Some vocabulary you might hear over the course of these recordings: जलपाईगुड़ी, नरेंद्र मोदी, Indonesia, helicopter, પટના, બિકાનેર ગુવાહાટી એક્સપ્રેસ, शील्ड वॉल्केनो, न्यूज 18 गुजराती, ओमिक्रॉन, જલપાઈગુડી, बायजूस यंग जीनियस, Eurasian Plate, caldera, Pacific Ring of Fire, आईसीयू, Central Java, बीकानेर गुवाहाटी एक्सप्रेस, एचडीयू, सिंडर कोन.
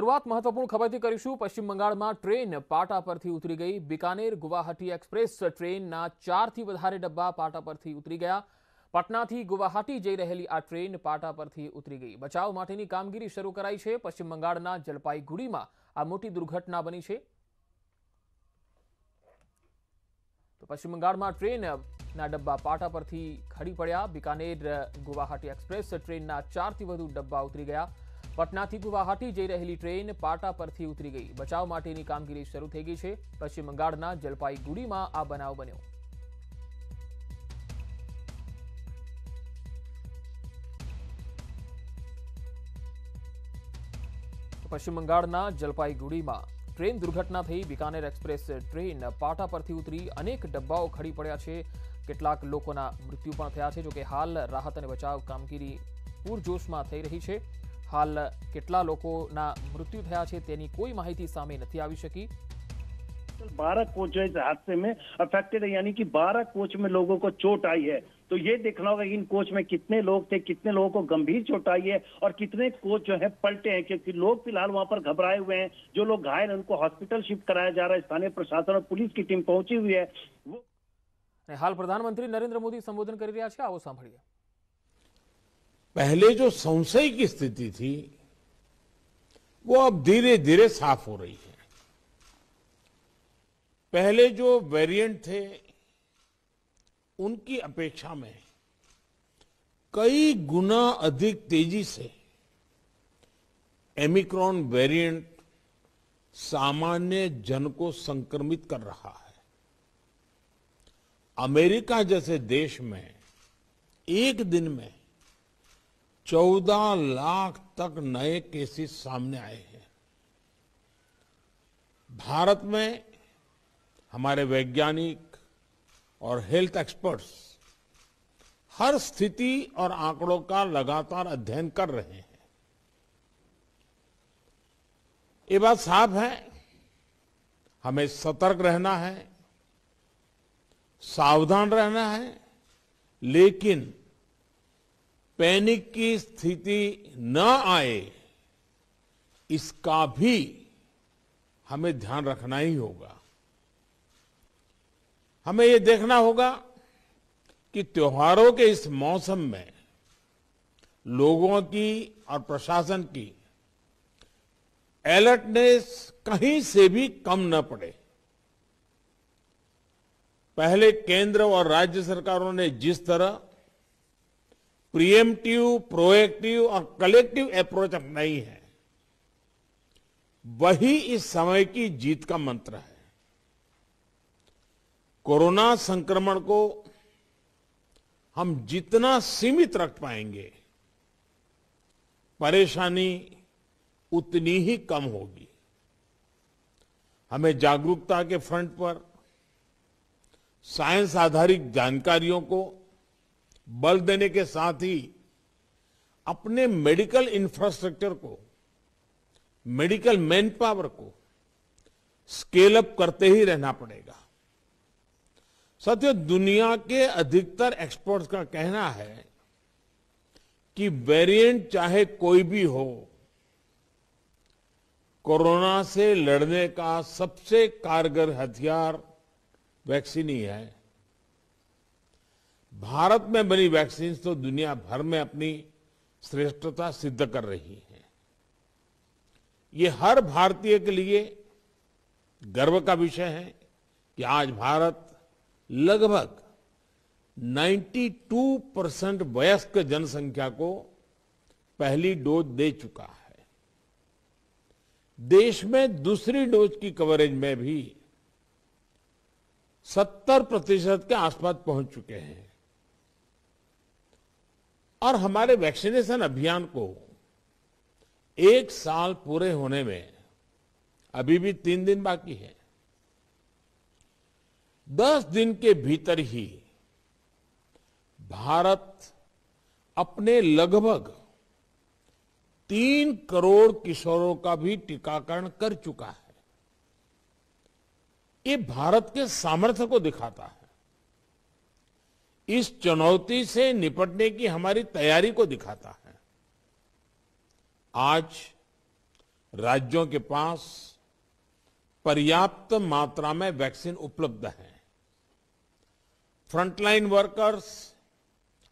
शुरुआत महत्वपूर्ण खबर थी करीशू। पश्चिम बंगाल में ट्रेन पाटा पर थी उतरी गई। बिकानेर गुवाहाटी एक्सप्रेस ट्रेन ना 4 थी वधारे डब्बा पाटा पर थी उतरी गया। पटना थी गुवाहाटी जई रहेली आ ट्रेन पाटा पर थी उतरी गई। बचाव माटेनी कामगीरी शुरू कराई है। पश्चिम बंगाल ना जलपाईगुड़ी में आ मोटी दुर्घटना बनी है। तो पश्चिम बंगाल में ट्रेन ना डब्बा पाटा पर थी खड़ी पड़ा। बीकानेर गुवाहाटी एक्सप्रेस ट्रेन ना 4 थी वधु डब्बा उतरी गया। पटना थी गुवाहाटी जई रहेली ट्रेन पाटा परथी उतरी गई। बचाव माटेनी कामगीरी शुरू थई गई छे। पश्चिम बंगाळना जलपाईगुड़ीमां आ बनाव बन्यो। पश्चिम बंगाळना जलपाईगुड़ीमां ट्रेन दुर्घटना थई। बीकानेर एक्सप्रेस ट्रेन पाटा परथी उतरी। अनेक डब्बाओ खड़ी पड्या छे। केटलाक लोकोना मृत्यु पण थया छे। जो के हाल राहत अने बचाव कामगीरी पूरजोशमां थई रही छे। हाल केटला लोकोना मृत्यु थया छे तेनी कोई माहिती सामे नथी आवी शकी। 12 कोच इस हादसे में अफेक्टेड है, यानी कि 12 कोच में लोगों को चोट आई है। तो ये देखना होगा कि इन कोच में कितने लोग थे, कितने लोगों को गंभीर चोट आई है और कितने कोच जो है पलटे हैं, क्योंकि लोग फिलहाल वहां पर घबराए हुए हैं। जो लोग घायल हैं उनको हॉस्पिटल शिफ्ट कराया जा रहा है। स्थानीय प्रशासन और पुलिस की टीम पहुंची हुई है। हाल प्रधानमंत्री नरेंद्र मोदी संबोधन कर रहा है। आओ सांभळीए। पहले जो संशय की स्थिति थी वो अब धीरे धीरे साफ हो रही है। पहले जो वेरिएंट थे उनकी अपेक्षा में कई गुना अधिक तेजी से ओमिक्रॉन वेरिएंट सामान्य जन को संक्रमित कर रहा है। अमेरिका जैसे देश में एक दिन में 14 लाख तक नए केसेस सामने आए हैं। भारत में हमारे वैज्ञानिक और हेल्थ एक्सपर्ट्स हर स्थिति और आंकड़ों का लगातार अध्ययन कर रहे हैं। ये बात साफ है, हमें सतर्क रहना है, सावधान रहना है, लेकिन पैनिक की स्थिति न आए इसका भी हमें ध्यान रखना ही होगा। हमें ये देखना होगा कि त्योहारों के इस मौसम में लोगों की और प्रशासन की अलर्टनेस कहीं से भी कम न पड़े। पहले केंद्र और राज्य सरकारों ने जिस तरह प्रीएम्प्टिव, प्रोएक्टिव और कलेक्टिव अप्रोच अपनाई है, वही इस समय की जीत का मंत्र है। कोरोना संक्रमण को हम जितना सीमित रख पाएंगे, परेशानी उतनी ही कम होगी। हमें जागरूकता के फ्रंट पर साइंस आधारित जानकारियों को बल देने के साथ ही अपने मेडिकल इंफ्रास्ट्रक्चर को, मेडिकल मैन पावर को स्केल अप करते ही रहना पड़ेगा। साथियों, दुनिया के अधिकतर एक्सपर्ट्स का कहना है कि वेरिएंट चाहे कोई भी हो, कोरोना से लड़ने का सबसे कारगर हथियार वैक्सीन ही है। भारत में बनी वैक्सीन तो दुनिया भर में अपनी श्रेष्ठता सिद्ध कर रही है। ये हर भारतीय के लिए गर्व का विषय है कि आज भारत लगभग 92% वयस्क जनसंख्या को पहली डोज दे चुका है। देश में दूसरी डोज की कवरेज में भी 70% के आसपास पहुंच चुके हैं और हमारे वैक्सीनेशन अभियान को 1 साल पूरे होने में अभी भी 3 दिन बाकी है। 10 दिन के भीतर ही भारत अपने लगभग 3 करोड़ किशोरों का भी टीकाकरण कर चुका है। ये भारत के सामर्थ्य को दिखाता है। इस चुनौती से निपटने की हमारी तैयारी को दिखाता है। आज राज्यों के पास पर्याप्त मात्रा में वैक्सीन उपलब्ध है। फ्रंटलाइन वर्कर्स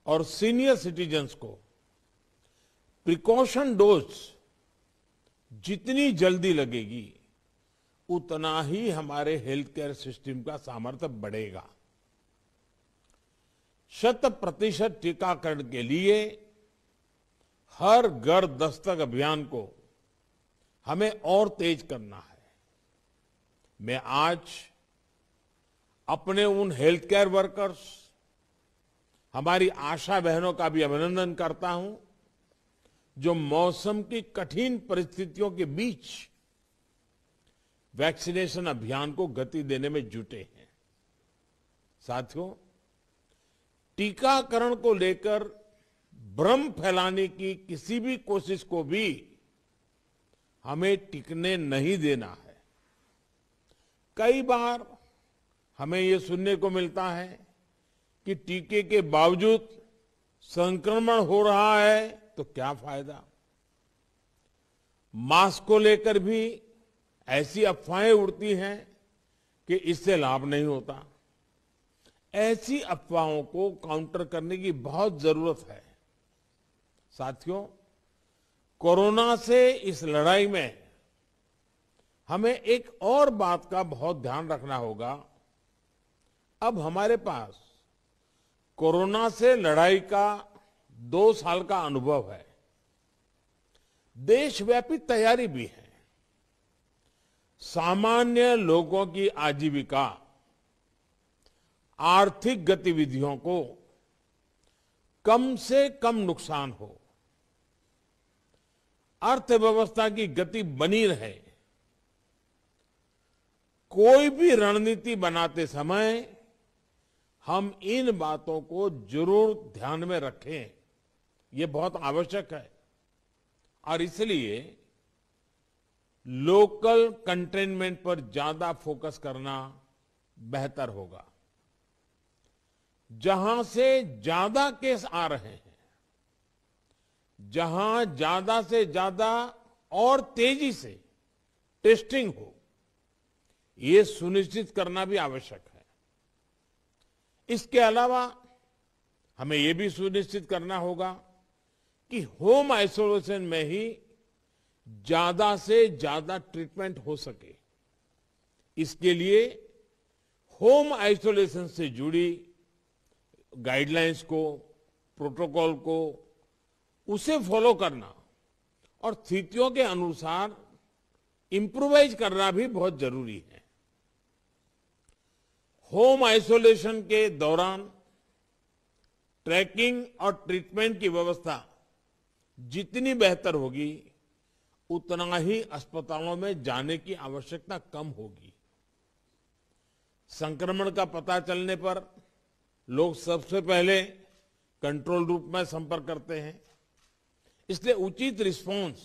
और सीनियर सिटीजन्स को प्रिकॉशन डोज जितनी जल्दी लगेगी उतना ही हमारे हेल्थ केयर सिस्टम का सामर्थ्य बढ़ेगा। 100% टीकाकरण के लिए हर घर दस्तक अभियान को हमें और तेज करना है। मैं आज अपने उन हेल्थ केयर वर्कर्स, हमारी आशा बहनों का भी अभिनंदन करता हूं जो मौसम की कठिन परिस्थितियों के बीच वैक्सीनेशन अभियान को गति देने में जुटे हैं। साथियों, टीकाकरण को लेकर भ्रम फैलाने की किसी भी कोशिश को भी हमें टिकने नहीं देना है। कई बार हमें ये सुनने को मिलता है कि टीके के बावजूद संक्रमण हो रहा है, तो क्या फायदा। मास्क को लेकर भी ऐसी अफवाहें उड़ती हैं कि इससे लाभ नहीं होता। ऐसी अफवाहों को काउंटर करने की बहुत जरूरत है। साथियों, कोरोना से इस लड़ाई में हमें एक और बात का बहुत ध्यान रखना होगा। अब हमारे पास कोरोना से लड़ाई का 2 साल का अनुभव है, देशव्यापी तैयारी भी है। सामान्य लोगों की आजीविका, आर्थिक गतिविधियों को कम से कम नुकसान हो, अर्थव्यवस्था की गति बनी रहे, कोई भी रणनीति बनाते समय हम इन बातों को जरूर ध्यान में रखें। ये बहुत आवश्यक है और इसलिए लोकल कंटेनमेंट पर ज्यादा फोकस करना बेहतर होगा। जहां से ज्यादा केस आ रहे हैं, जहां ज्यादा से ज्यादा और तेजी से टेस्टिंग हो, ये सुनिश्चित करना भी आवश्यक है। इसके अलावा हमें ये भी सुनिश्चित करना होगा कि होम आइसोलेशन में ही ज्यादा से ज्यादा ट्रीटमेंट हो सके। इसके लिए होम आइसोलेशन से जुड़ी गाइडलाइंस को, प्रोटोकॉल को, उसे फॉलो करना और स्थितियों के अनुसार इम्प्रोवाइज करना भी बहुत जरूरी है। होम आइसोलेशन के दौरान ट्रैकिंग और ट्रीटमेंट की व्यवस्था जितनी बेहतर होगी उतना ही अस्पतालों में जाने की आवश्यकता कम होगी। संक्रमण का पता चलने पर लोग सबसे पहले कंट्रोल रूम में संपर्क करते हैं, इसलिए उचित रिस्पांस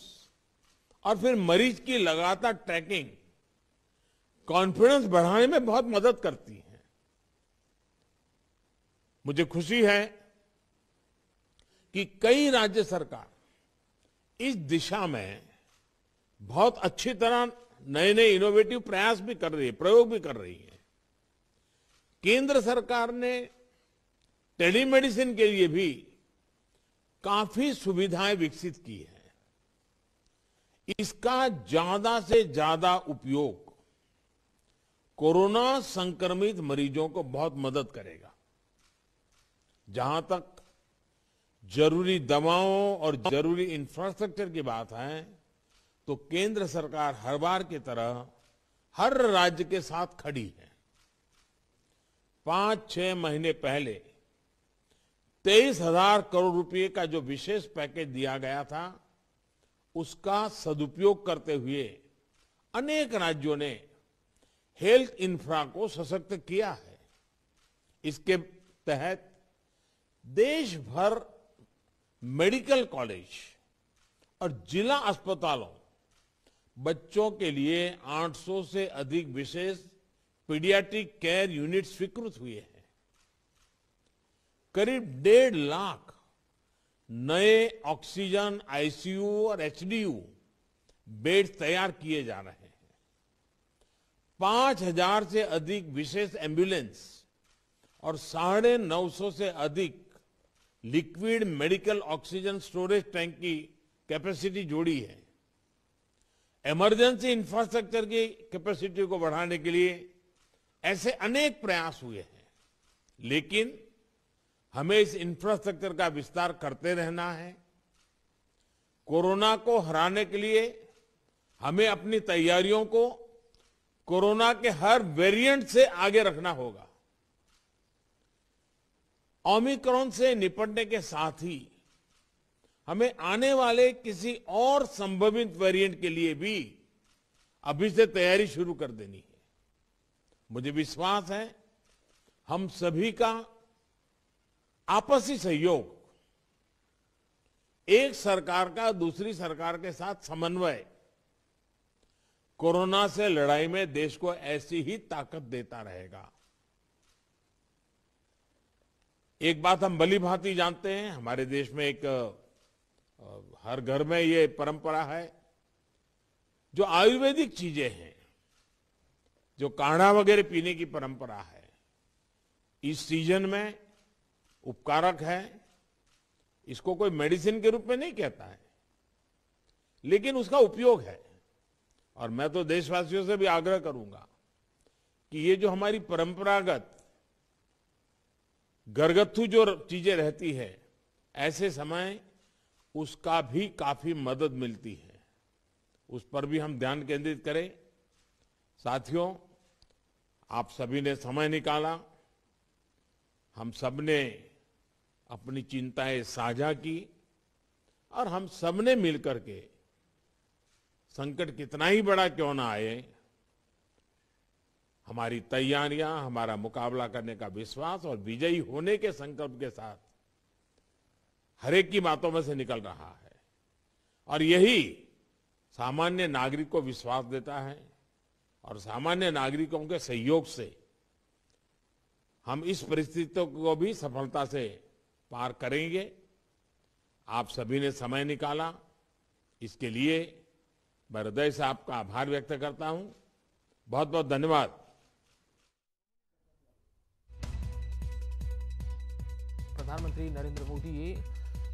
और फिर मरीज की लगातार ट्रैकिंग कॉन्फिडेंस बढ़ाने में बहुत मदद करती है। मुझे खुशी है कि कई राज्य सरकार इस दिशा में बहुत अच्छी तरह नए नए इनोवेटिव प्रयास भी कर रही है, प्रयोग भी कर रही है। केंद्र सरकार ने टेलीमेडिसिन के लिए भी काफी सुविधाएं विकसित की है। इसका ज्यादा से ज्यादा उपयोग कोरोना संक्रमित मरीजों को बहुत मदद करेगा। जहां तक जरूरी दवाओं और जरूरी इंफ्रास्ट्रक्चर की बात है, तो केंद्र सरकार हर बार की तरह हर राज्य के साथ खड़ी है। 5-6 महीने पहले 23,000 करोड़ रुपए का जो विशेष पैकेज दिया गया था, उसका सदुपयोग करते हुए अनेक राज्यों ने हेल्थ इंफ्रा को सशक्त किया है। इसके तहत देश भर मेडिकल कॉलेज और जिला अस्पतालों बच्चों के लिए 800 से अधिक विशेष पीडियाट्रिक केयर यूनिट स्वीकृत हुए हैं। करीब 1.5 लाख नए ऑक्सीजन, आईसीयू और एचडीयू बेड तैयार किए जा रहे हैं। 5,000 से अधिक विशेष एम्बुलेंस और 950 से अधिक liquid medical oxygen storage tank की कैपेसिटी जोड़ी है। इमरजेंसी इंफ्रास्ट्रक्चर की कैपेसिटी को बढ़ाने के लिए ऐसे अनेक प्रयास हुए हैं, लेकिन हमें इस इंफ्रास्ट्रक्चर का विस्तार करते रहना है। कोरोना को हराने के लिए हमें अपनी तैयारियों को कोरोना के हर वेरिएंट से आगे रखना होगा। ओमिक्रॉन से निपटने के साथ ही हमें आने वाले किसी और संभावित वेरिएंट के लिए भी अभी से तैयारी शुरू कर देनी है। मुझे विश्वास है हम सभी का आपसी सहयोग, एक सरकार का दूसरी सरकार के साथ समन्वय कोरोना से लड़ाई में देश को ऐसी ही ताकत देता रहेगा। एक बात हम भली भांति जानते हैं, हमारे देश में एक हर घर में ये परंपरा है, जो आयुर्वेदिक चीजें हैं, जो काढ़ा वगैरह पीने की परंपरा है, इस सीजन में उपकारक है। इसको कोई मेडिसिन के रूप में नहीं कहता है, लेकिन उसका उपयोग है। और मैं तो देशवासियों से भी आग्रह करूंगा कि ये जो हमारी परंपरागत घरगथ्थू जो चीजें रहती है, ऐसे समय उसका भी काफी मदद मिलती है, उस पर भी हम ध्यान केंद्रित करें। साथियों, आप सभी ने समय निकाला, हम सब ने अपनी चिंताएं साझा की और हम सब ने मिलकर के संकट कितना ही बड़ा क्यों ना आए, हमारी तैयारियां, हमारा मुकाबला करने का विश्वास और विजयी होने के संकल्प के साथ हर एक की बातों में से निकल रहा है। और यही सामान्य नागरिक को विश्वास देता है और सामान्य नागरिकों के सहयोग से हम इस परिस्थितियों को भी सफलता से पार करेंगे। आप सभी ने समय निकाला, इसके लिए मैं हृदय से आपका आभार व्यक्त करता हूं। बहुत बहुत धन्यवाद। प्रधानमंत्री नरेन्द्र मोदीए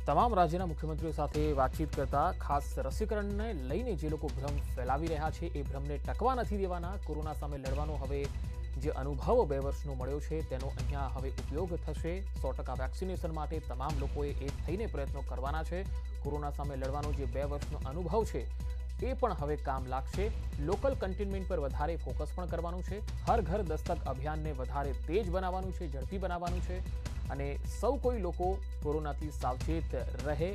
तमाम राज्यના મુખ્યમંત્રીઓ સાથે વાતચીત કરતા ખાસ રસીકરણને લઈને જે લોકો ભ્રમ ફેલાવી રહ્યા છે એ ભ્રમને ટકવા નથી દેવાના। કોરોના સામે લડવાનો હવે જે અનુભવ 2 વર્ષનો મળ્યો છે તેનો અહીંયા હવે ઉપયોગ થશે। 100% વેક્સિનેશન માટે તમામ લોકોએ એક થઈને પ્રયત્નો કરવાના છે। કોરોના સામે લડવાનો જે 2 વર્ષનો અનુભવ છે એ પણ હવે કામ લાગશે। લોકલ કન્ટેનમેન્ટ પર વધારે ફોકસ પણ કરવાનું છે। હર ઘર દસ્તક અભિયાનને વધારે તેજ બનાવવાનું છે, ઝડપી બનાવવાનું છે અને સૌ કોઈ લોકો કોરોનાથી સાવચેત રહે,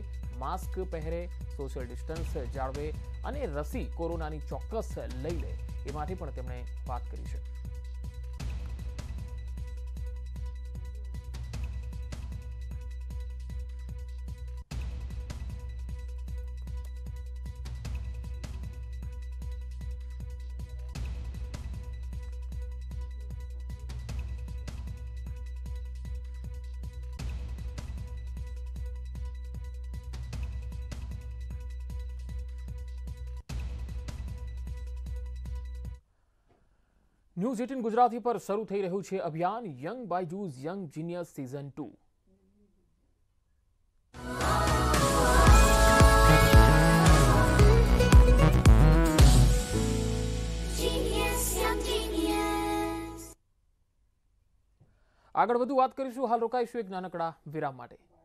માસ્ક પહેરે, સોશિયલ ડિસ્ટન્સ જાળવે અને રસી કોરોનાની ચોક્કસ લઈ લે એ માટે પણ તેમણે વાત કરી છે। न्यूज 18 गुजराती पर शुरू थई रह्यु छे अभियान young बायजूस यंग जीनियस season 2। आगळ वधु वात करीशुं, हाल रोकाईशुं एक नानकड़ा विराम माटे।